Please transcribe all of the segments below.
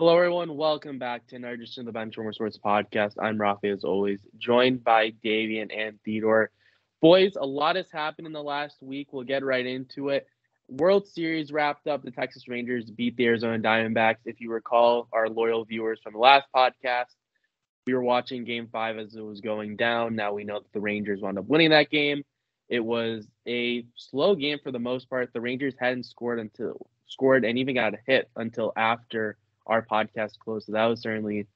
Hello, everyone. Welcome back to another edition of the Bench Warmer Sports Podcast. I'm Rafi, as always, joined by Davian and Theodore. Boys, a lot has happened in the last week. We'll get right into it. World Series wrapped up. The Texas Rangers beat the Arizona Diamondbacks. If you recall, our loyal viewers from the last podcast, we were watching Game 5 as it was going down. Now we know that the Rangers wound up winning that game. It was a slow game for the most part. The Rangers hadn't scored and even got a hit until after our podcast closed. So that was certainly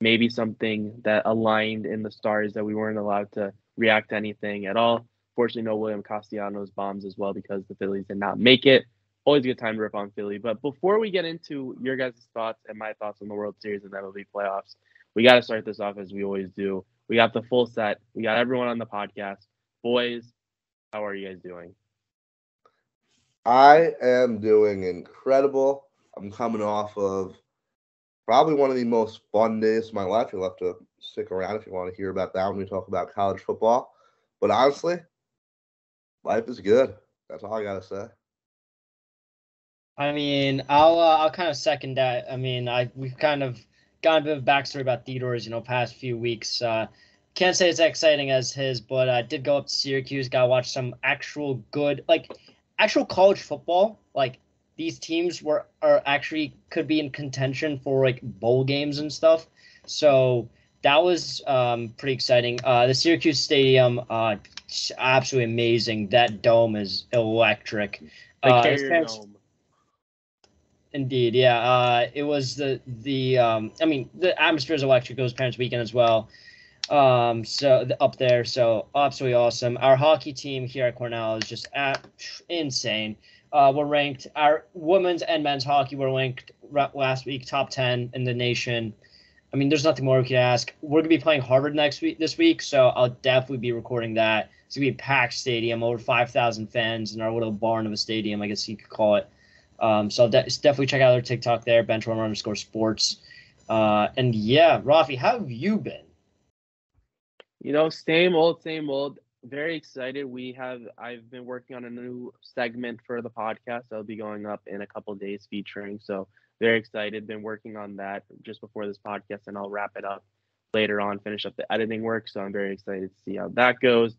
maybe something that aligned in the stars that we weren't allowed to react to anything at all. Fortunately, no William Castellanos bombs as well because the Phillies did not make it. Always a good time to rip on Philly. But before we get into your guys' thoughts and my thoughts on the World Series and MLB playoffs, we got to start this off as we always do. We got the full set. We got everyone on the podcast. Boys, how are you guys doing? I am doing incredible. I'm coming off of probably one of the most fun days of my life. You'll have to stick around if you want to hear about that when we talk about college football. But honestly, life is good. That's all I got to say. I mean, I'll kind of second that. I mean, we've kind of got a bit of backstory about Theodore's, past few weeks. Can't say it's as exciting as his, but I did go up to Syracuse, got to watch some actual good, actual college football, these teams are actually could be in contention for bowl games and stuff. So that was pretty exciting. The Syracuse Stadium, absolutely amazing. That dome is electric. Dome. Indeed, yeah. It was the atmosphere is electric. It was Parents Weekend as well. Up there, so absolutely awesome. Our hockey team here at Cornell is just insane. We're ranked, our women's and men's hockey were ranked last week, top 10 in the nation. I mean, there's nothing more we can ask. We're going to be playing Harvard this week, so I'll definitely be recording that. It's going to be a packed stadium, over 5,000 fans in our little barn of a stadium, I guess you could call it. So definitely check out their TikTok there, benchwarmer_sports. And yeah, Rafi, how have you been? Same old. Very excited. I've been working on a new segment for the podcast that'll be going up in a couple of days featuring. So very excited. Been working on that just before this podcast, and I'll wrap it up later on, finish up the editing work. So I'm very excited to see how that goes.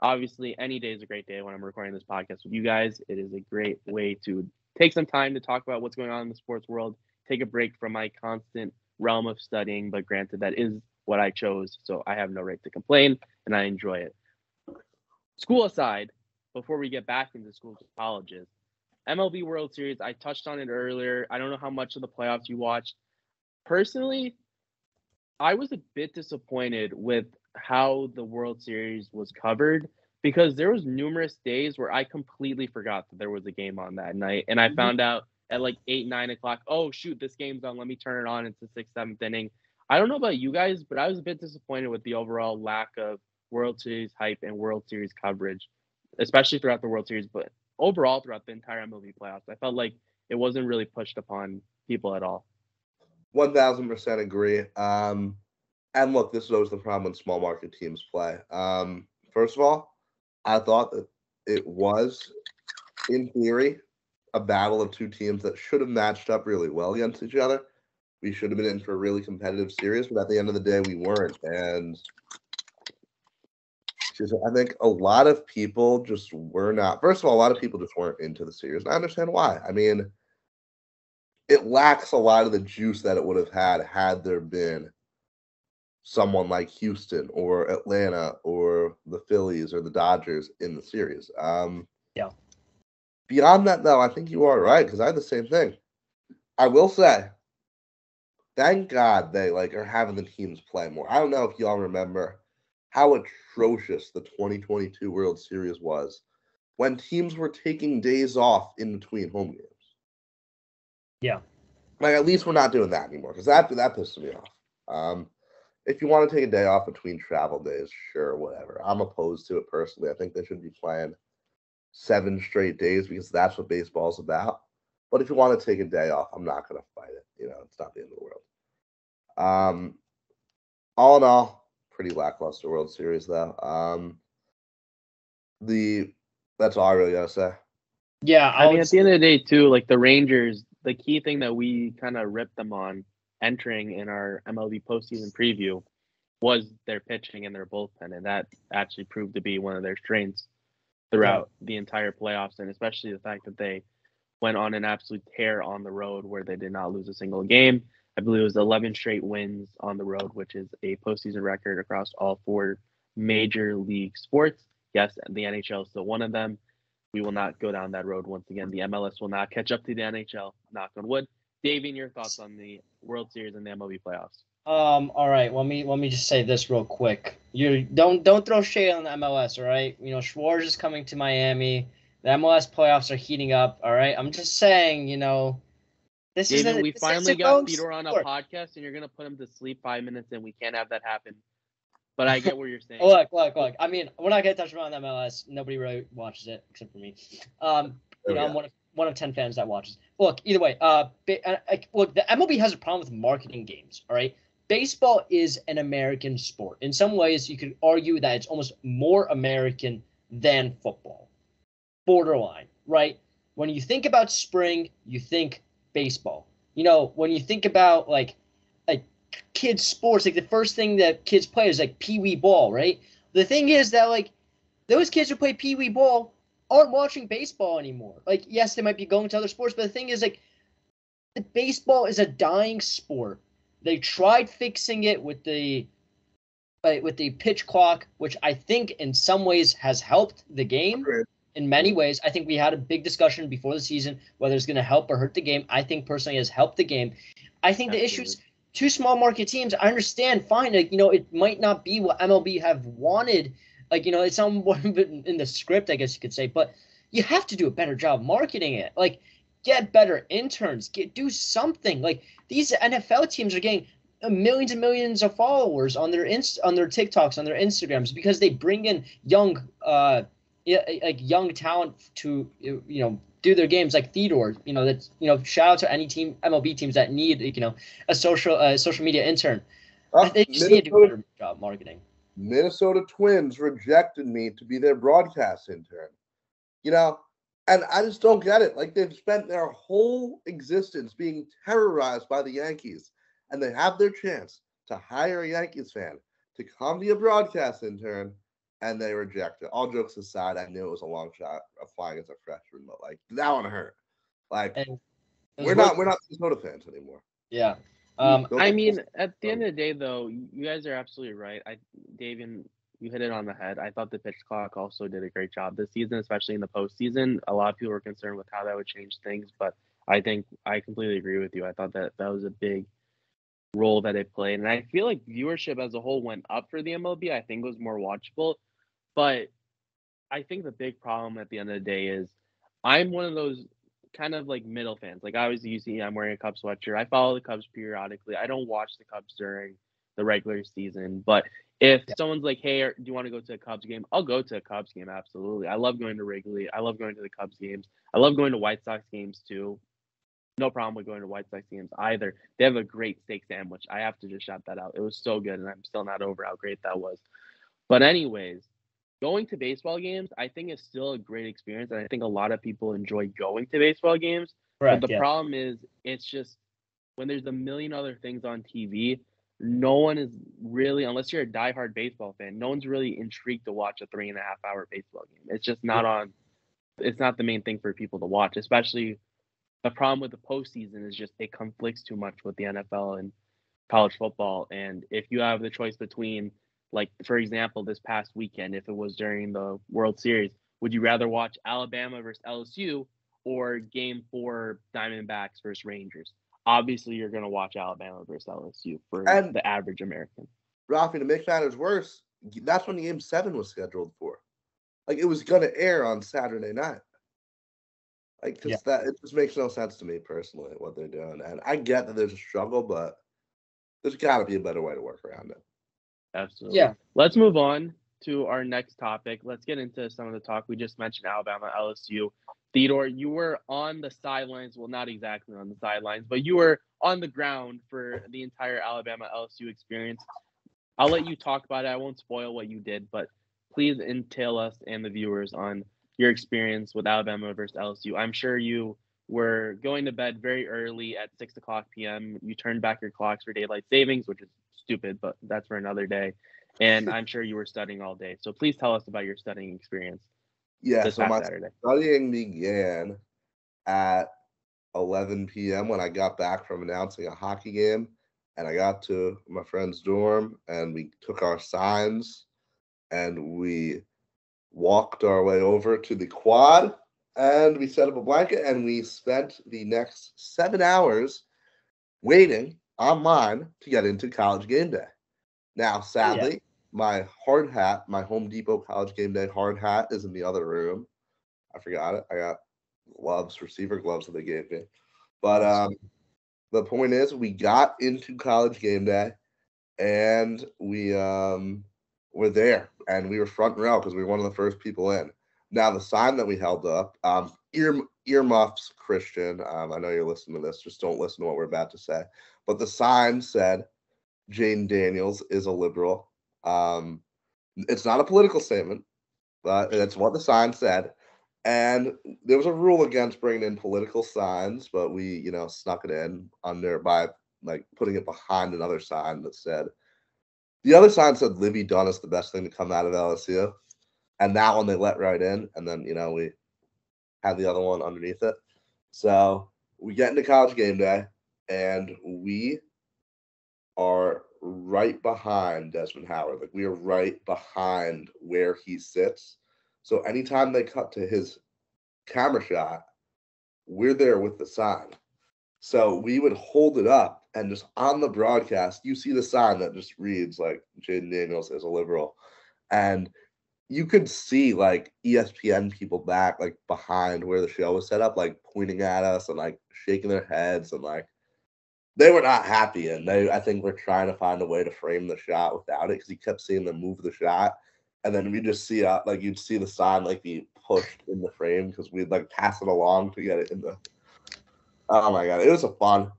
Obviously, any day is a great day when I'm recording this podcast with you guys. It is a great way to take some time to talk about what's going on in the sports world, take a break from my constant realm of studying. But granted, that is what I chose, so I have no right to complain, and I enjoy it. School aside, before we get back into schools and colleges, MLB World Series, I touched on it earlier. I don't know how much of the playoffs you watched. Personally, I was a bit disappointed with how the World Series was covered because there was numerous days where I completely forgot that there was a game on that night. And I found out at 8, 9 o'clock, oh, shoot, this game's on. Let me turn it on. It's the 6th, 7th inning. I don't know about you guys, but I was a bit disappointed with the overall lack of World Series hype and World Series coverage, especially throughout the World Series, but overall throughout the entire MLB playoffs. I felt like it wasn't really pushed upon people at all. 1,000% agree. And look, this is always the problem when small market teams play. First of all, I thought that it was, in theory, a battle of two teams that should have matched up really well against each other. We should have been in for a really competitive series, but at the end of the day, we weren't. And I think a lot of people just were not. First of all, a lot of people just weren't into the series, and I understand why. I mean, it lacks a lot of the juice that it would have had there been someone like Houston or Atlanta or the Phillies or the Dodgers in the series. Yeah. Beyond that, though, I think you are right because I had the same thing. I will say, thank God they are having the teams play more. I don't know if y'all remember how atrocious the 2022 World Series was when teams were taking days off in between home games. Yeah. At least we're not doing that anymore because that pisses me off. If you want to take a day off between travel days, sure, whatever. I'm opposed to it personally. I think they should be playing 7 straight days because that's what baseball's about. But if you want to take a day off, I'm not going to fight it. It's not the end of the world. All in all, pretty lackluster World Series, though. That's all I really gotta say. Yeah, I mean, at the end of the day, too, the Rangers, the key thing that we kind of ripped them on entering in our MLB postseason preview was their pitching and their bullpen, and that actually proved to be one of their strengths throughout the entire playoffs, and especially the fact that they went on an absolute tear on the road where they did not lose a single game. I believe it was 11 straight wins on the road, which is a postseason record across all four major league sports. Yes, the NHL is still one of them. We will not go down that road once again. The MLS will not catch up to the NHL, knock on wood. Davian, your thoughts on the World Series and the MLB playoffs? All right. Let me just say this real quick. You don't throw shade on the MLS, all right? You know, Schwarz is coming to Miami. The MLS playoffs are heating up, all right? I'm just saying, you know, this is we finally got Theodore on a podcast, and you're going to put him to sleep 5 minutes, and we can't have that happen. But I get what you're saying. Look. I mean, we're not going to touch around the MLS. Nobody really watches it except for me. I'm one of 10 fans that watches. Look, either way, the MLB has a problem with marketing games, all right? Baseball is an American sport. In some ways, you could argue that it's almost more American than football. Borderline, right? When you think about spring, you think baseball. You know, when you think about like kids' sports, like the first thing that kids play is like pee-wee ball, right? The thing is that like those kids who play pee-wee ball aren't watching baseball anymore. Like, yes, they might be going to other sports, but the thing is like baseball is a dying sport. They tried fixing it with the pitch clock, which I think in some ways has helped the game. In many ways, I think we had a big discussion before the season whether it's going to help or hurt the game. I think personally it has helped the game. I think the issue is two small market teams. I understand, fine. Like, you know, it might not be what MLB have wanted. Like, you know, it's somewhat in the script, I guess you could say. But you have to do a better job marketing it. Like, get better interns. Do something. Like, these NFL teams are getting millions and millions of followers on their TikToks, on their Instagrams, because they bring in young talent to, you know, do their games, like Theodore. You know, that's, you know, shout out to any team, MLB teams that need, you know, a social media intern. They just need to do a better job marketing. Minnesota Twins rejected me to be their broadcast intern. You know, and I just don't get it. Like, they've spent their whole existence being terrorized by the Yankees, and they have their chance to hire a Yankees fan to come be a broadcast intern, and they reject it. All jokes aside, I knew it was a long shot applying as a freshman, but like that one hurt. Like, we're not Minnesota fans anymore. Yeah. I mean, at the end of the day, though, you guys are absolutely right. Davian, you hit it on the head. I thought the pitch clock also did a great job this season, especially in the postseason. A lot of people were concerned with how that would change things, but I think I completely agree with you. I thought that was a big role that it played, and I feel like viewership as a whole went up for the MLB. I think it was more watchable, but I think the big problem at the end of the day is I'm one of those kind of like middle fans. Like, I was at UCE, I'm wearing a Cubs sweatshirt. I follow the Cubs periodically. I don't watch the Cubs during the regular season, but if someone's like, hey, do you want to go to a Cubs game? I'll go to a Cubs game, absolutely. I love going to Wrigley. I love going to the Cubs games. I love going to White Sox games too. No problem with going to White Sox games either. They have a great steak sandwich. I have to just shout that out. It was so good, and I'm still not over how great that was. But anyways, going to baseball games, I think, is still a great experience, and I think a lot of people enjoy going to baseball games. Correct, but the problem is, it's just when there's a million other things on TV, no one is really, unless you're a diehard baseball fan, no one's really intrigued to watch a 3.5-hour baseball game. It's just not on. It's not the main thing for people to watch, especially. The problem with the postseason is just it conflicts too much with the NFL and college football. And if you have the choice between, like, for example, this past weekend, if it was during the World Series, would you rather watch Alabama versus LSU or Game 4 Diamondbacks versus Rangers? Obviously, you're going to watch Alabama versus LSU for the average American. Rafi, to make matters worse, that's when Game 7 was scheduled for. Like, it was going to air on Saturday night. Like, that it just makes no sense to me personally what they're doing, and I get that there's a struggle, but there's got to be a better way to work around it. Absolutely. Yeah. Let's move on to our next topic. Let's get into some of the talk we just mentioned: Alabama, LSU. Theodore, you were on the sidelines. Well, not exactly on the sidelines, but you were on the ground for the entire Alabama LSU experience. I'll let you talk about it. I won't spoil what you did, but please entail us and the viewers on your experience with Alabama versus LSU. I'm sure you We're going to bed very early at 6 o'clock p.m. You turn back your clocks for daylight savings, which is stupid, but that's for another day. And I'm sure you were studying all day. So please tell us about your studying experience. Yeah, so my studying began at 11 p.m. when I got back from announcing a hockey game. And I got to my friend's dorm, and we took our signs, and we walked our way over to the quad, and we set up a blanket, and we spent the next 7 hours waiting online to get into College Game Day. Now, sadly, my hard hat, my Home Depot College Game Day hard hat, is in the other room. I forgot it. I got gloves, receiver gloves that they gave me. But the point is, we got into College Game Day, and we were there, and we were front row because we were one of the first people in. Now, the sign that we held up, earmuffs, Christian, I know you're listening to this, just don't listen to what we're about to say. But the sign said, Jayden Daniels is a liberal. It's not a political statement, but that's what the sign said. And there was a rule against bringing in political signs, but we, you know, snuck it in under by like putting it behind another sign that said, the other sign said Libby Dunn is the best thing to come out of LSU. And that one they let right in. And then, you know, we had the other one underneath it. So we get into College Game Day, and we are right behind Desmond Howard. Like, we are right behind where he sits. So anytime they cut to his camera shot, we're there with the sign. So we would hold it up, and just on the broadcast, you see the sign that just reads, like, Jayden Daniels is a liberal. And you could see, like, ESPN people back, like, behind where the show was set up, like, pointing at us and, like, shaking their heads and, like, they were not happy, and they, I think, were trying to find a way to frame the shot without it, because he kept seeing them move the shot, and then we just see, like, you'd see the sign, like, be pushed in the frame, because we'd, like, pass it along to get it in the, oh my God, it was a fun,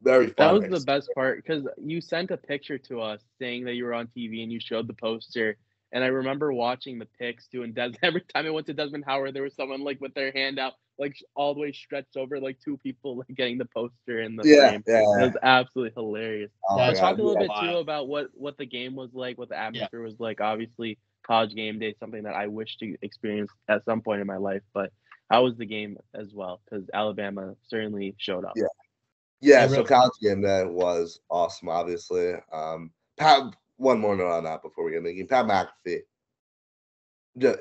very fun. That was the best part, because you sent a picture to us saying that you were on TV, and you showed the poster, and I remember watching the pics, too, and every time I went to Desmond Howard, there was someone, like, with their hand out, like, all the way stretched over, like, two people, like, getting the poster in the frame. Yeah. It was absolutely hilarious. Oh yeah, talk a little bit, too, about what the game was like, what the atmosphere was like. Obviously, College Game Day is something that I wish to experience at some point in my life, but how was the game as well? Because Alabama certainly showed up. Yeah, so College Game Day was awesome, obviously. One more note on that before we get into Pat McAfee.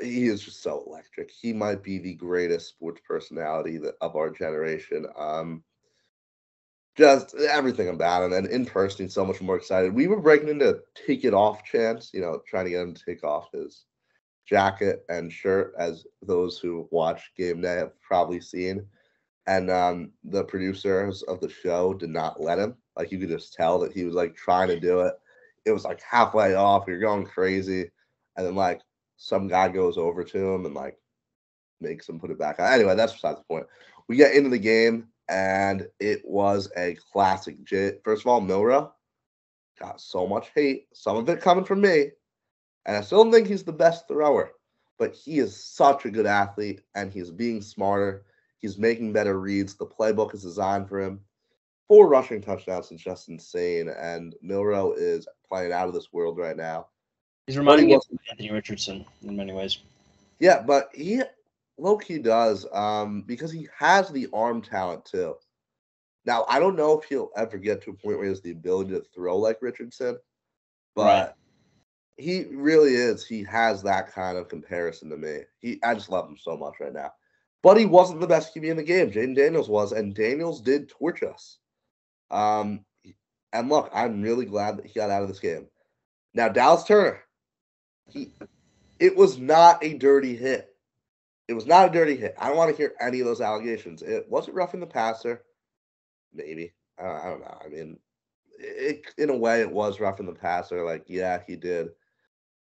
He is just so electric. He might be the greatest sports personality of our generation. Just everything about him. And in person, he's so much more excited. We were breaking into take it off chants, you know, trying to get him to take off his jacket and shirt, as those who watch Game Day have probably seen. And the producers of the show did not let him. Like, you could just tell that he was, like, trying to do it. It was, like, halfway off. You're going crazy. And then, like, some guy goes over to him and, like, makes him put it back on. Anyway, that's besides the point. We get into the game, and it was a classic. First of all, Milrow got so much hate, some of it coming from me, and I still don't think he's the best thrower, but he is such a good athlete, and he's being smarter. He's making better reads. The playbook is designed for him. 4 rushing touchdowns is just insane, and Milrow is playing out of this world right now. He's reminding me of Anthony Richardson in many ways. Yeah, but he low-key does because he has the arm talent too. Now, I don't know if he'll ever get to a point where he has the ability to throw like Richardson, but he really is. He has that kind of comparison to me. I just love him so much right now. But he wasn't the best QB in the game. Jayden Daniels was, and Daniels did torch us. And look, I'm really glad that he got out of this game. Now, Dallas Turner, it was not a dirty hit. It was not a dirty hit. I don't want to hear any of those allegations. It wasn't roughing the passer. Maybe. I don't know. I mean, in a way, it was roughing the passer. Like, yeah, he did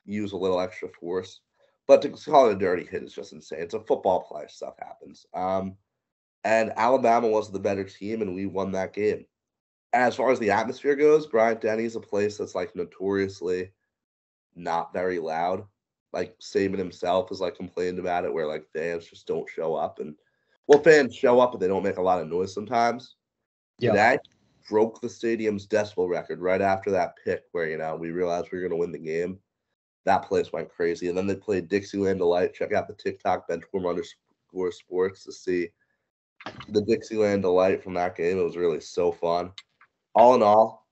use a little extra force. But to call it a dirty hit is just insane. It's a football play. Stuff happens. And Alabama was the better team, and we won that game. As far as the atmosphere goes, Bryant-Denny's a place that's, like, notoriously not very loud. Like, Saban himself has, like, complained about it, where, like, fans just don't show up. And well, fans show up, but they don't make a lot of noise sometimes. Yeah. That broke the stadium's decibel record right after that pick where, you know, we realized we were going to win the game. That place went crazy. And then they played Dixieland Delight. Check out the TikTok _sports to see the Dixieland Delight from that game. It was really so fun. All in all,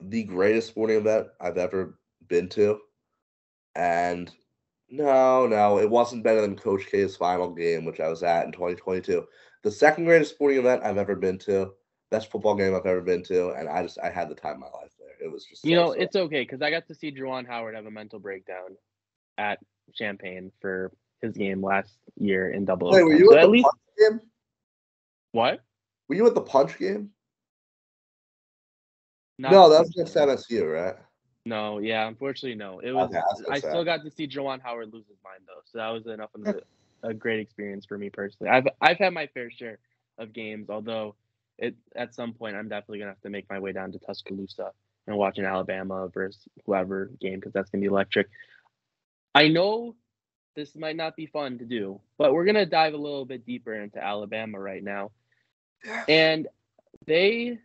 the greatest sporting event I've ever been to. And no, it wasn't better than Coach K's final game, which I was at in 2022. The second greatest sporting event I've ever been to, best football game I've ever been to, and I had the time of my life there. It was just so it's okay, because I got to see Juwan Howard have a mental breakdown at Champaign for his game last year in double overtime. Wait, were you at the punch game? What? Were you at the punch game? No, that was against LSU, right? No, yeah, unfortunately, no. It was. Okay, I still got to see Juwan Howard lose his mind, though, so that was enough of a great experience for me personally. I've had my fair share of games, although at some point I'm definitely gonna have to make my way down to Tuscaloosa and watch an Alabama versus whoever game, because that's gonna be electric. I know this might not be fun to do, but we're gonna dive a little bit deeper into Alabama right now, and they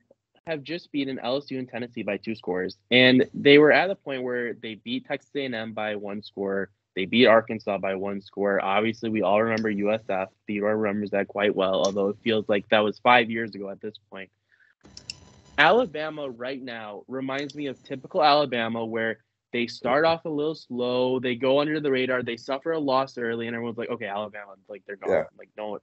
have just beaten LSU and Tennessee by 2 scores. And they were at a point where they beat Texas A&M by 1 score. They beat Arkansas by 1 score. Obviously, we all remember USF. Theodore remembers that quite well, although it feels like that was 5 years ago at this point. Alabama right now reminds me of typical Alabama, where they start off a little slow. They go under the radar. They suffer a loss early, and everyone's like, okay, Alabama, like they're gone. Yeah. Like, no.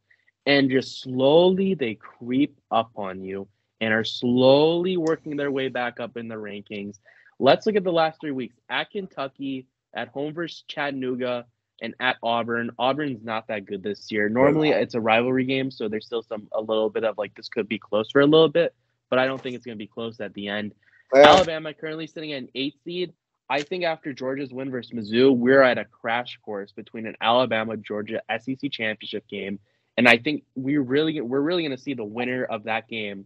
And just slowly they creep up on you and are slowly working their way back up in the rankings. Let's look at the last 3 weeks. At Kentucky, at home versus Chattanooga, and at Auburn. Auburn's not that good this year. Normally, it's a rivalry game, so there's still a little bit of, like, this could be close for a little bit, but I don't think it's going to be close at the end. Yeah. Alabama currently sitting at an 8 seed. I think after Georgia's win versus Mizzou, we're at a crash course between an Alabama-Georgia SEC championship game, and I think we're really going to see the winner of that game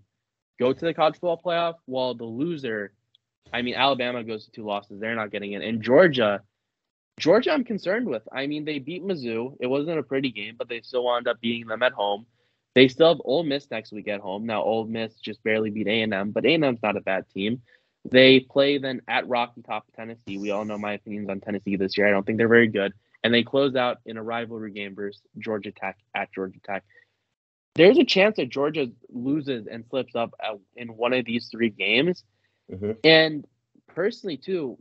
go to the college football playoff, while the loser, I mean, Alabama goes to 2 losses. They're not getting in. And Georgia I'm concerned with. I mean, they beat Mizzou. It wasn't a pretty game, but they still wound up beating them at home. They still have Ole Miss next week at home. Now, Ole Miss just barely beat A&M, but A&M's not a bad team. They play then at Rocky Top of Tennessee. We all know my opinions on Tennessee this year. I don't think they're very good. And they close out in a rivalry game versus Georgia Tech at Georgia Tech. There's a chance that Georgia loses and slips up in one of these 3 games. Mm-hmm. And personally, too,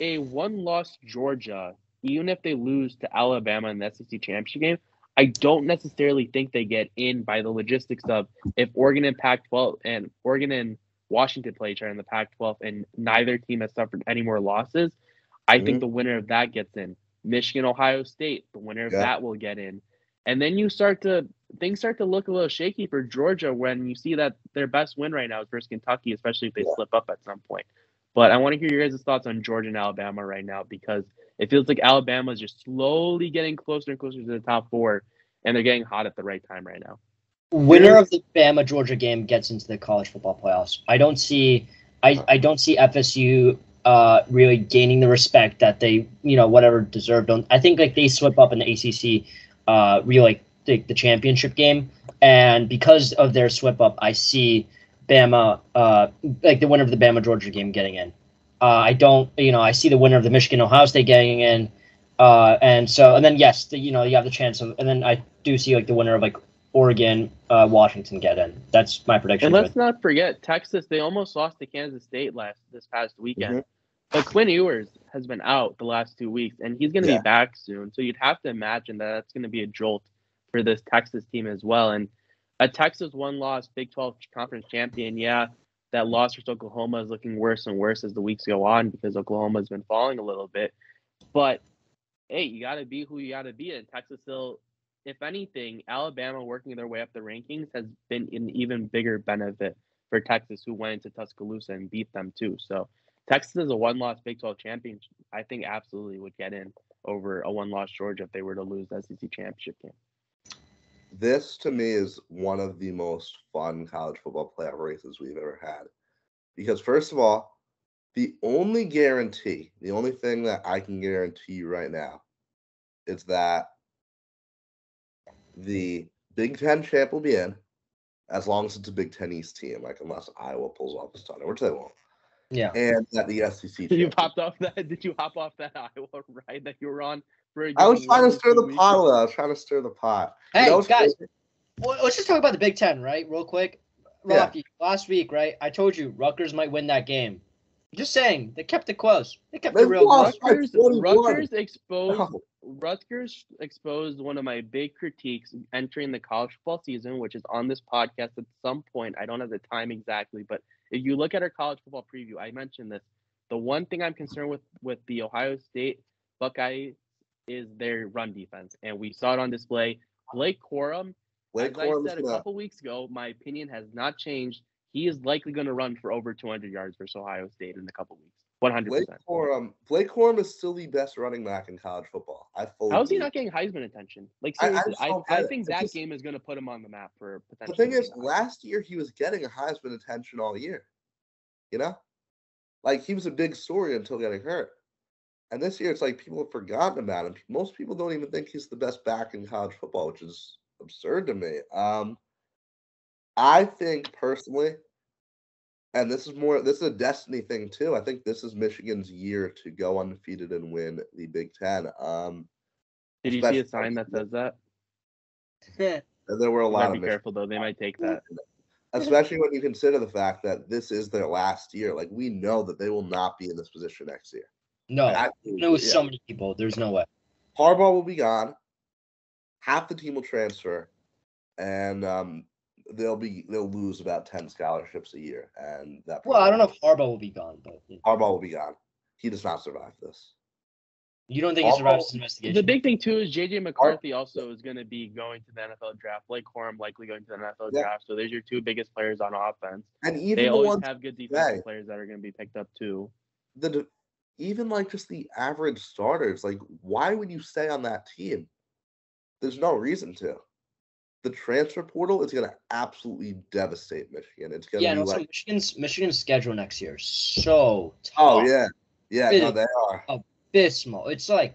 a 1-loss Georgia, even if they lose to Alabama in the SEC championship game, I don't necessarily think they get in by the logistics of if Oregon and Pac-12 and Oregon and Washington play each other in the Pac-12 and neither team has suffered any more losses. I think the winner of that gets in. Michigan, Ohio State, the winner of that will get in. And then things start to look a little shaky for Georgia when you see that their best win right now is versus Kentucky, especially if they slip up at some point. But I want to hear your guys' thoughts on Georgia and Alabama right now, because it feels like Alabama is just slowly getting closer and closer to the top 4, and they're getting hot at the right time right now. Winner of the Bama-Georgia game gets into the college football playoffs. I don't see FSU really gaining the respect that they, you know, whatever deserved. I think like they slip up in the ACC relay, the championship game, and because of their slip up, I see Bama, like the winner of the Bama-Georgia game getting in. I see the winner of the Michigan-Ohio State getting in, and then yes, you have the chance of, and then I do see like the winner of like Oregon, Washington get in. That's my prediction. And let's not forget Texas. They almost lost to Kansas State this past weekend. Mm-hmm. But Quinn Ewers has been out the last 2 weeks, and he's going to be back soon. So you'd have to imagine that that's going to be a jolt for this Texas team as well. And a Texas 1-loss Big 12 conference champion, that loss versus Oklahoma is looking worse and worse as the weeks go on, because Oklahoma's been falling a little bit. But, hey, you got to be who you got to be. And Texas still, if anything, Alabama working their way up the rankings has been an even bigger benefit for Texas, who went into Tuscaloosa and beat them too. So Texas is a 1-loss Big 12 champion. I think absolutely would get in over a 1-loss Georgia if they were to lose the SEC championship game. This, to me, is one of the most fun college football playoff races we've ever had. Because, first of all, the only thing that I can guarantee you right now is that the Big Ten champ will be in, as long as it's a Big Ten East team, like unless Iowa pulls off the title, which they won't. Yeah. And that the SEC champ. Did you hop off that Iowa ride that you were on? I was trying to stir the pot. I was trying to stir the pot. Hey, guys, let's just talk about the Big Ten, right, real quick. Rocky, yeah. Last week, right, I told you Rutgers might win that game. Just saying, they kept it close. They kept it real close. Rutgers exposed one of my big critiques entering the college football season, which is on this podcast at some point. I don't have the time exactly, but if you look at our college football preview, I mentioned this. The one thing I'm concerned with the Ohio State Buckeyes is their run defense, and we saw it on display. Blake Corum, as I said a couple weeks ago, my opinion has not changed. He is likely going to run for over 200 yards versus Ohio State in a couple weeks. 100%. Blake Corum is still the best running back in college football. How is he not getting Heisman attention? Like, seriously, I think that game is going to put him on the map for potential. The thing is, last year he was getting Heisman attention all year. You know? Like, he was a big story until getting hurt. And this year it's like people have forgotten about him. Most people don't even think he's the best back in college football, which is absurd to me. I think personally, and this is a destiny thing too. I think this is Michigan's year to go undefeated and win the Big Ten. Did you see a sign that says that? Yeah. There were a lot of Michigan. Be careful though; they might take that. Especially when you consider the fact that this is their last year. Like we know that they will not be in this position next year. No, so many people. There's no way. Harbaugh will be gone. Half the team will transfer, and they'll lose about 10 scholarships a year, and that. Well, I don't know if Harbaugh will be gone, but Harbaugh will be gone. He does not survive this. You don't think he survives this investigation? The big thing too is JJ McCarthy also is going to be going to the NFL draft. Blake Corum likely going to the NFL draft. So there's your two biggest players on offense, and even they always have good defensive players that are going to be picked up too. Even like just the average starters, like why would you stay on that team? There's no reason to. The transfer portal is going to absolutely devastate Michigan. It's going to be like Michigan's schedule next year is so tough. Oh yeah, yeah, they are abysmal. It's like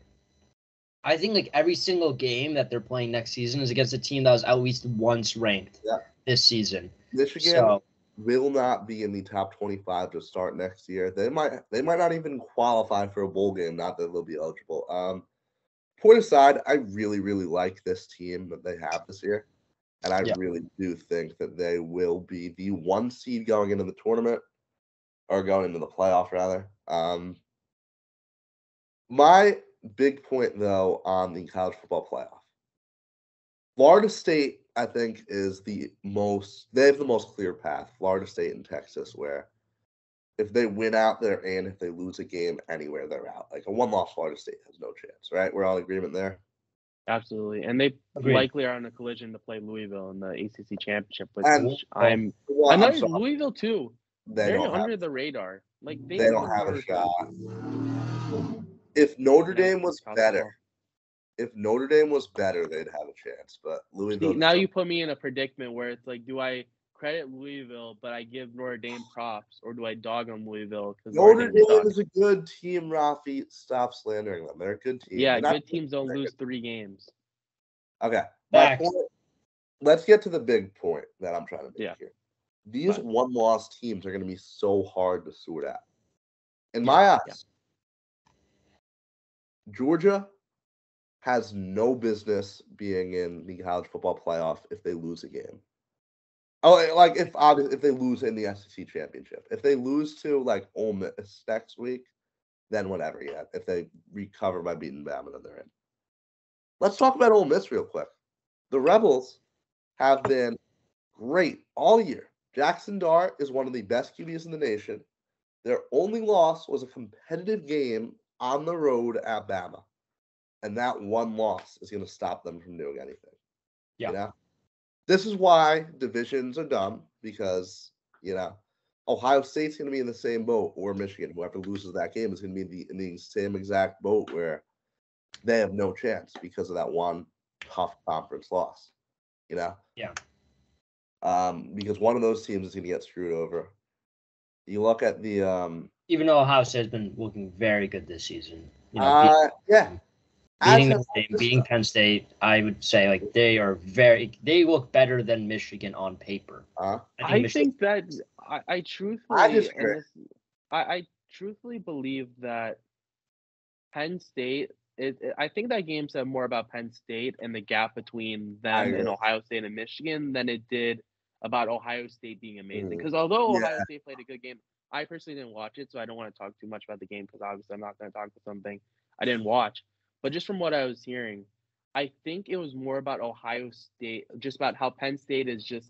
I think like every single game that they're playing next season is against a team that was at least once ranked this season. Michigan will not be in the top 25 to start next year. They might not even qualify for a bowl game. Not that they'll be eligible. Point aside, I really, really like this team that they have this year. And I really do think that they will be the one seed going into the tournament, or going into the playoff, rather. My big point, though, on the college football playoff. Florida State, I think, is they have the most clear path, Florida State and Texas, where if they win out, they're in. If they lose a game anywhere, they're out. Like a one-loss Florida State has no chance, right? We're all in agreement there. Absolutely. And they likely are on a collision to play Louisville in the ACC championship. Louisville, too. They're under the radar. Like they don't have a shot. If Notre Dame was better, they'd have a chance. But Louisville. See, now you put me in a predicament where it's like, do I credit Louisville, but I give Notre Dame props, or do I dog on Louisville? Notre Dame is a good team, Rafi. Stop slandering them. They're a good team. Yeah, good teams don't lose three games. Okay. Let's get to the big point that I'm trying to make here. These one-loss teams are going to be so hard to sort out. In my eyes, Georgia has no business being in the college football playoff if they lose a game. Oh, like if they lose in the SEC championship, if they lose to like Ole Miss next week, then whatever. Yeah, if they recover by beating Bama, then they're in. Let's talk about Ole Miss real quick. The Rebels have been great all year. Jackson Dart is one of the best QBs in the nation. Their only loss was a competitive game on the road at Bama, and that one loss is going to stop them from doing anything. Yeah. You know? This is why divisions are dumb, because, Ohio State's going to be in the same boat, or Michigan. Whoever loses that game is going to be in the same exact boat where they have no chance because of that one tough conference loss, Yeah. Because one of those teams is going to get screwed over. You look at the – even though Ohio State's been looking very good this season. beating Notre Dame, beating Penn State, I would say like they are very. They look better than Michigan on paper. I truthfully believe that Penn State. I think that game said more about Penn State and the gap between them and Ohio State and Michigan than it did about Ohio State being amazing. Because although Ohio State played a good game, I personally didn't watch it, so I don't want to talk too much about the game because obviously I'm not going to talk about something I didn't watch. But just from what I was hearing, I think it was more about Ohio State, just about how Penn State is just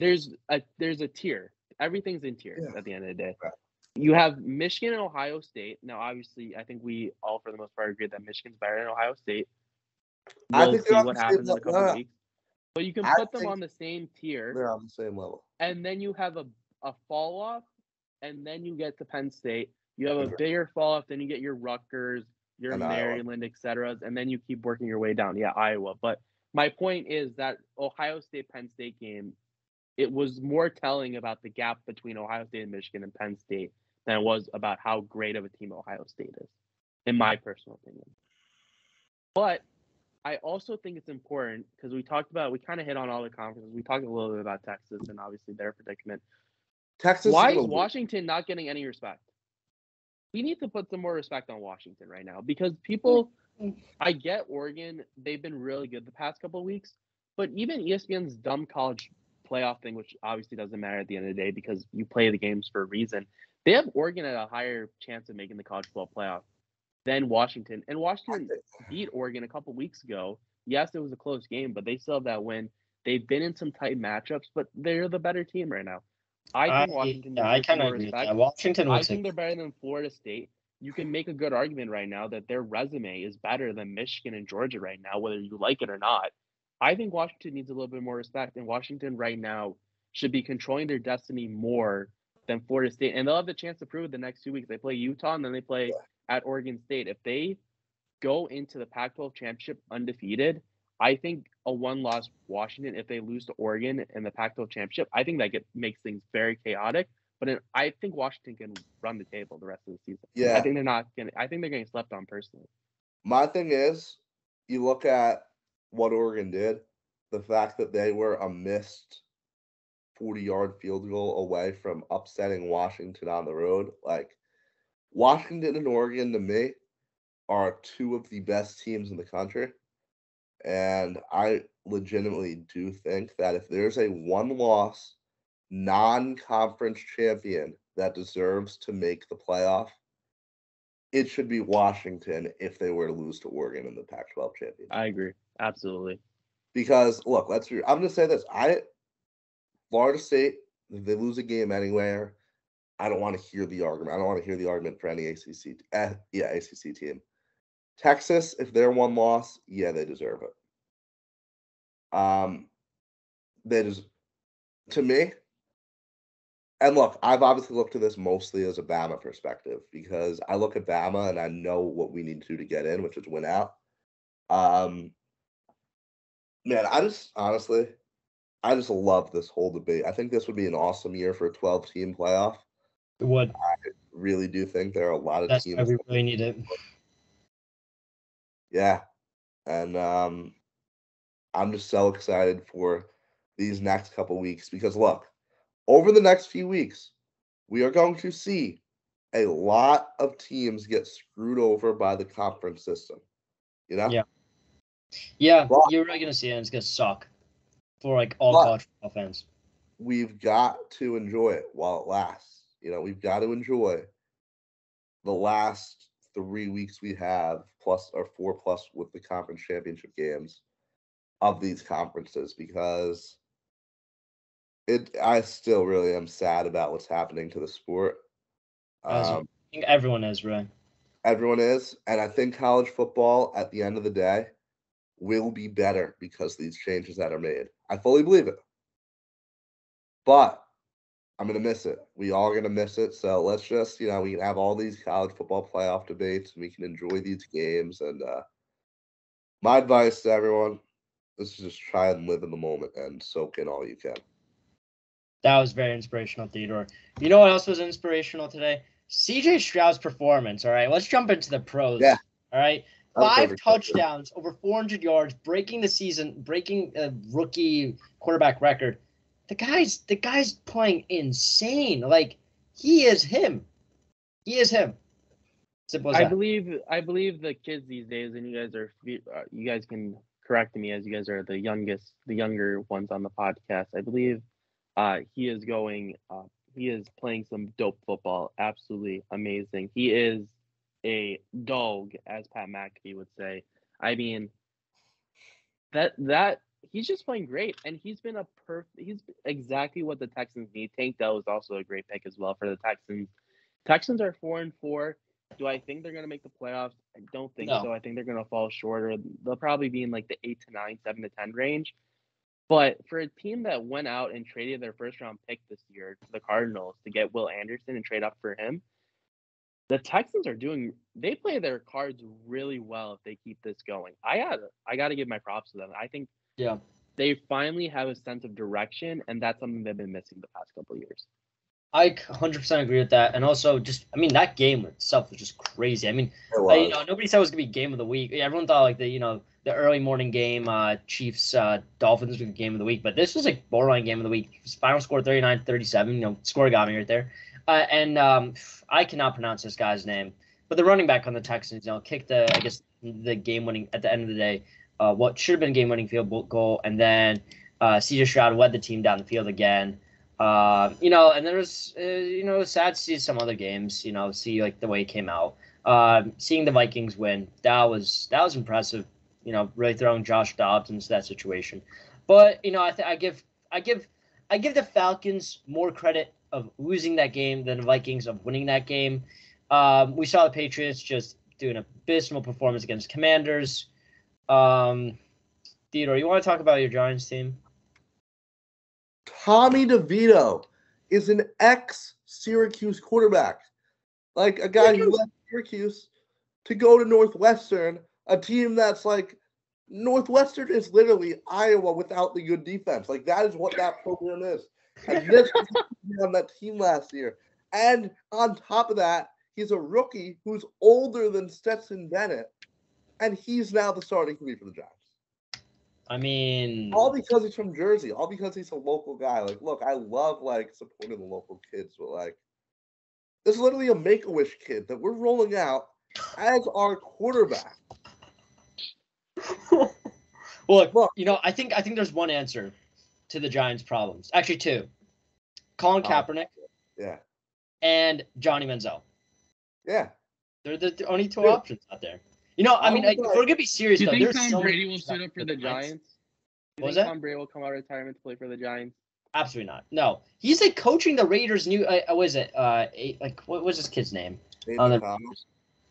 there's a tier. Everything's in tiers at the end of the day. Right. You have Michigan and Ohio State. Now, obviously, I think we all, for the most part, agree that Michigan's better than Ohio State. We'll see what happens in a couple of weeks. But you can put them on the same tier. They're on the same level. And then you have a fall-off, and then you get to Penn State. You have a bigger fall-off, then you get your Rutgers, your Maryland, et cetera, and then you keep working your way down. Yeah, Iowa. But my point is that Ohio State-Penn State game, it was more telling about the gap between Ohio State and Michigan and Penn State than it was about how great of a team Ohio State is, in my personal opinion. But I also think it's important because we kind of hit on all the conferences. We talked a little bit about Texas and obviously their predicament. Texas. Why is Washington not getting any respect? We need to put some more respect on Washington right now because people, I get Oregon. They've been really good the past couple of weeks, but even ESPN's dumb college playoff thing, which obviously doesn't matter at the end of the day because you play the games for a reason. They have Oregon at a higher chance of making the college football playoff than Washington. And Washington beat Oregon a couple weeks ago. Yes, it was a close game, but they still have that win. They've been in some tight matchups, but they're the better team right now. I think Washington. I kind of agree. I think they're better than Florida State. You can make a good argument right now that their resume is better than Michigan and Georgia right now, whether you like it or not. I think Washington needs a little bit more respect, and Washington right now should be controlling their destiny more than Florida State. And they'll have the chance to prove it the next 2 weeks. They play Utah, and then they play at Oregon State. If they go into the Pac-12 championship undefeated, I think a one-loss Washington, if they lose to Oregon in the Pac-12 championship, I think that makes things very chaotic. But I think Washington can run the table the rest of the season. Yeah. I think they're getting slept on personally. My thing is, you look at what Oregon did, the fact that they were a missed 40-yard field goal away from upsetting Washington on the road. Like, Washington and Oregon, to me, are two of the best teams in the country. And I legitimately do think that if there's a one-loss non-conference champion that deserves to make the playoff, it should be Washington if they were to lose to Oregon in the Pac-12 championship. I agree. Absolutely. Because, look, I'm going to say this. Florida State, if they lose a game anywhere, I don't want to hear the argument. I don't want to hear the argument for any ACC team. Texas, if they're one loss, they deserve it. To me, and look, I've obviously looked at this mostly as a Bama perspective because I look at Bama and I know what we need to do to get in, which is win out. Man, I just love this whole debate. I think this would be an awesome year for a 12-team playoff. It would. I really do think there are a lot of teams. That's why we really need it. Yeah. And I'm just so excited for these next couple weeks because, look, over the next few weeks, we are going to see a lot of teams get screwed over by the conference system. You know? Yeah. Yeah, you're really going to see it, and it's going to suck for, like, all college fans. We've got to enjoy it while it lasts. You know, we've got to enjoy the last 3 weeks we have, plus or four plus with the conference championship games of these conferences, because I still really am sad about what's happening to the sport. I think everyone is, right? Everyone is, and I think college football, at the end of the day, will be better because of these changes that are made. I fully believe it. But I'm going to miss it. We all are going to miss it. So let's just, we can have all these college football playoff debates and we can enjoy these games. And my advice to everyone is to just try and live in the moment and soak in all you can. That was very inspirational, Theodore. You know what else was inspirational today? CJ Stroud's performance. All right, let's jump into the pros. Yeah. All right. Five touchdowns, over 400 yards, breaking a rookie quarterback record. The guy's playing insane. Like, he is him. Simple as that. I believe the kids these days, and you guys can correct me as you guys are the younger ones on the podcast. I believe he is playing some dope football. Absolutely amazing. He is a dog, as Pat McAfee would say. I mean, that he's just playing great, and he's exactly what the Texans need. Tank Dell is also a great pick as well for the Texans. Texans are 4-4. Do I think they're going to make the playoffs? I don't think so. I think they're going to fall short, or they'll probably be in like the 8-9, 7-10 range. But for a team that went out and traded their first-round pick this year to the Cardinals to get Will Anderson and trade up for him, the Texans they play their cards really well if they keep this going. I gotta give my props to them. I think they finally have a sense of direction, and that's something they've been missing the past couple of years. I 100% agree with that. And also, that game itself was just crazy. I mean, nobody said it was going to be game of the week. Everyone thought, like, the early morning game, Chiefs-Dolphins was the game of the week. But this was, like, borderline game of the week. Final score 39-37. Score got me right there. And I cannot pronounce this guy's name. But the running back on the Texans, kicked the game-winning, at the end of the day, what should have been a game-winning field goal. And then C.J. Stroud led the team down the field again. And there was, it was sad to see some other games, see like the way it came out. Seeing the Vikings win, that was impressive. Really throwing Josh Dobbs into that situation. But I give the Falcons more credit of losing that game than the Vikings of winning that game. We saw the Patriots just do an abysmal performance against Commanders. Theodore, you want to talk about your Giants team? Tommy DeVito is an ex-Syracuse quarterback, like a guy who left Syracuse to go to Northwestern, a team that's like Northwestern is literally Iowa without the good defense. Like, that is what that program is. And this was on that team last year. And on top of that, he's a rookie who's older than Stetson Bennett, and he's now the starting QB for the Giants. I mean, all because he's from Jersey, all because he's a local guy. Like, look, I love supporting the local kids, but this is literally a Make-A-Wish kid that we're rolling out as our quarterback. Look, I think there's one answer to the Giants' problems. Actually, two: Colin Kaepernick, and Johnny Manziel. Yeah, they're the only two options out there. If we're going to be serious, do you think Tom Brady will suit up for the Giants? Do you think Tom Brady will come out of retirement to play for the Giants? Absolutely not. No. He's, coaching the Raiders' new – what was this kid's name? Aiden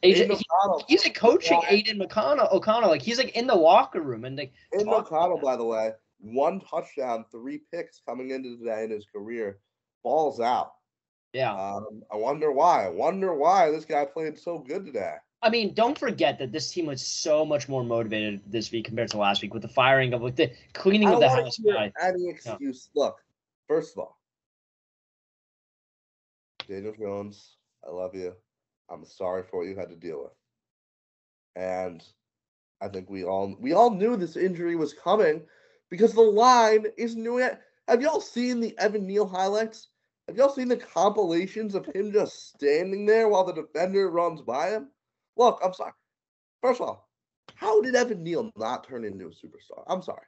McConnell. He's, coaching Aiden O'Connell. He's, in the locker room. And Aiden O'Connell, by the way, 1 touchdown, 3 picks coming into today in his career, balls out. Yeah. I wonder why. This guy played so good today. I mean, don't forget that this team was so much more motivated this week compared to last week with the firing of the cleaning of the house. Any excuse. No. Look, first of all, Daniel Jones, I love you. I'm sorry for what you had to deal with. And I think we all knew this injury was coming because the line isn't doing it. Have y'all seen the Evan Neal highlights? Have y'all seen the compilations of him just standing there while the defender runs by him? Look, I'm sorry. First of all, how did Evan Neal not turn into a superstar? I'm sorry.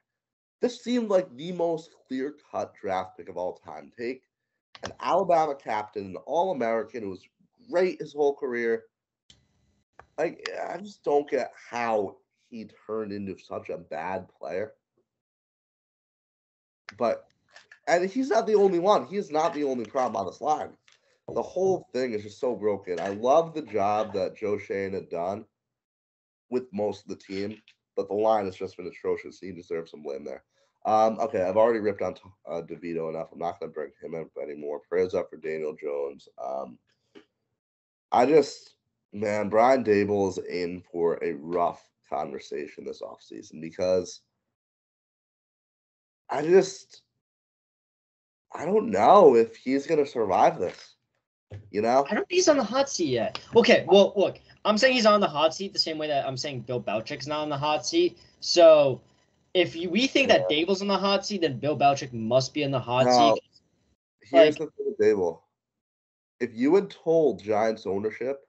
This seemed like the most clear-cut draft pick of all time. Take an Alabama captain, an All-American who was great his whole career. I just don't get how he turned into such a bad player. But he's not the only one. He's not the only problem on this line. The whole thing is just so broken. I love the job that Joe Shane had done with most of the team, but the line has just been atrocious. He deserves some blame there. Okay, I've already ripped on DeVito enough. I'm not going to bring him up anymore. Prayers up for Daniel Jones. Brian Daboll is in for a rough conversation this offseason because I don't know if he's going to survive this. I don't think he's on the hot seat yet. Okay, well, look, I'm saying he's on the hot seat the same way that I'm saying Bill Belichick's not on the hot seat. So if we think that Dable's on the hot seat, then Bill Belichick must be in the hot seat. Here's the thing with Dable. If you had told Giants ownership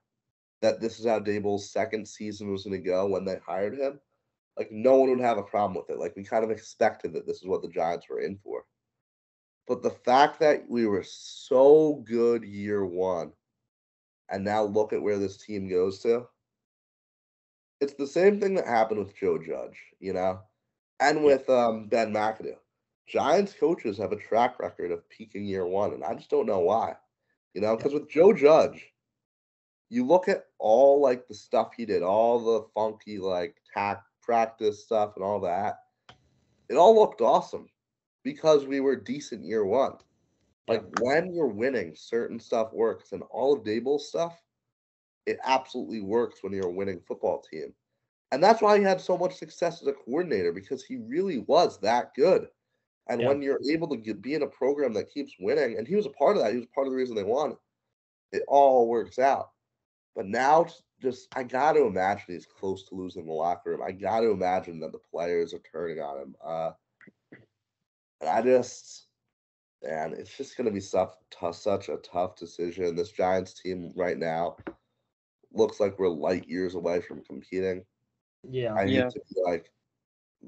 that this is how Dable's second season was going to go when they hired him, like, no one would have a problem with it. Like, we kind of expected that this is what the Giants were in for. But the fact that we were so good year one, and now look at where this team goes to, it's the same thing that happened with Joe Judge, you know, and with Ben McAdoo. Giants coaches have a track record of peaking year one, and I just don't know why, you know, because with Joe Judge, you look at all, like, the stuff he did, all the funky, like, practice stuff and all that, it all looked awesome because we were decent year one. Like, when you're winning, certain stuff works, and all of Dable's stuff, it absolutely works when you're a winning football team. And that's why he had so much success as a coordinator, because he really was that good. And when you're able to be in a program that keeps winning, and he was a part of that, he was part of the reason they won, it all works out. But now, just, I got to imagine he's close to losing the locker room. I got to imagine that the players are turning on him. And I just, man, it's just going to be such a tough decision. This Giants team right now looks like we're light years away from competing. Yeah. I hate to be like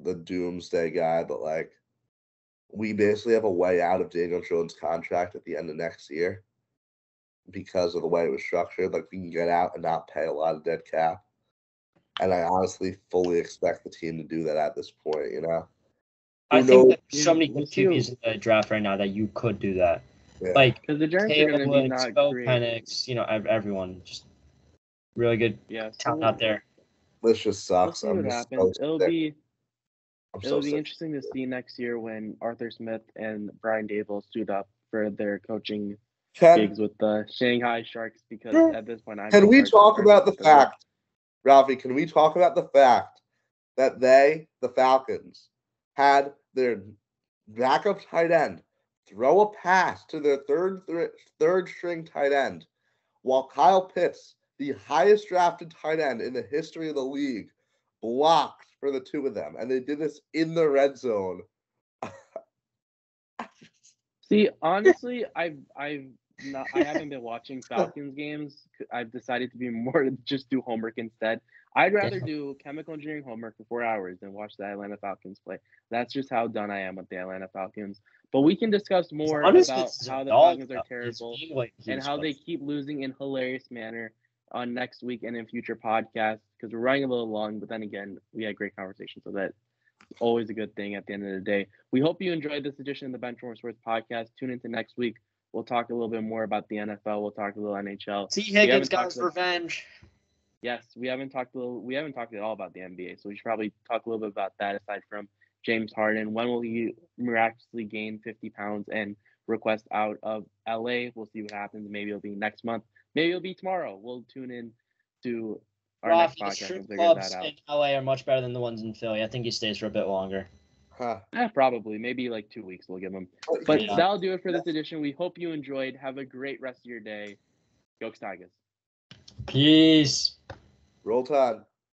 the doomsday guy, but like, we basically have a way out of Daniel Jones' contract at the end of next year because of the way it was structured. Like, we can get out and not pay a lot of dead cap. And I honestly fully expect the team to do that at this point, you know? I think that there's so many good QBs in the draft right now that you could do that. Yeah. Like, because the Giants are going to be not great. Penix, you know, everyone. Just really good talent out there. This just sucks. It'll be interesting to see next year when Arthur Smith and Brian Dable suit up for their coaching gigs with the Shanghai Sharks, because at this point, can we talk about the fact, Ralphie? Can we talk about the fact that they, the Falcons, had their backup tight end throw a pass to their third string tight end, while Kyle Pitts, the highest drafted tight end in the history of the league, blocked for the two of them, and they did this in the red zone. See, honestly, I haven't been watching Falcons games. I've decided to be more to just do homework instead. I'd rather do chemical engineering homework for 4 hours than watch the Atlanta Falcons play. That's just how done I am with the Atlanta Falcons. But we can discuss more about how the Falcons are terrible and how they keep losing in hilarious manner on next week and in future podcasts, because we're running a little long, but then again, we had great conversations, so that's always a good thing at the end of the day. We hope you enjoyed this edition of the Benchwarmers Sports Podcast. Tune into next week. We'll talk a little bit more about the NFL. We'll talk a little NHL. T. Higgins got his revenge. Yes, we haven't talked at all about the NBA, so we should probably talk a little bit about that aside from James Harden. When will he miraculously gain 50 pounds and request out of LA? We'll see what happens. Maybe it'll be next month. Maybe it'll be tomorrow. We'll tune in to our next podcast. The strip clubs in LA are much better than the ones in Philly. I think he stays for a bit longer. Huh. Yeah, probably. Maybe like 2 weeks we'll give him. But that'll do it for this edition. We hope you enjoyed. Have a great rest of your day. Go Tigers. Peace. Roll Tide.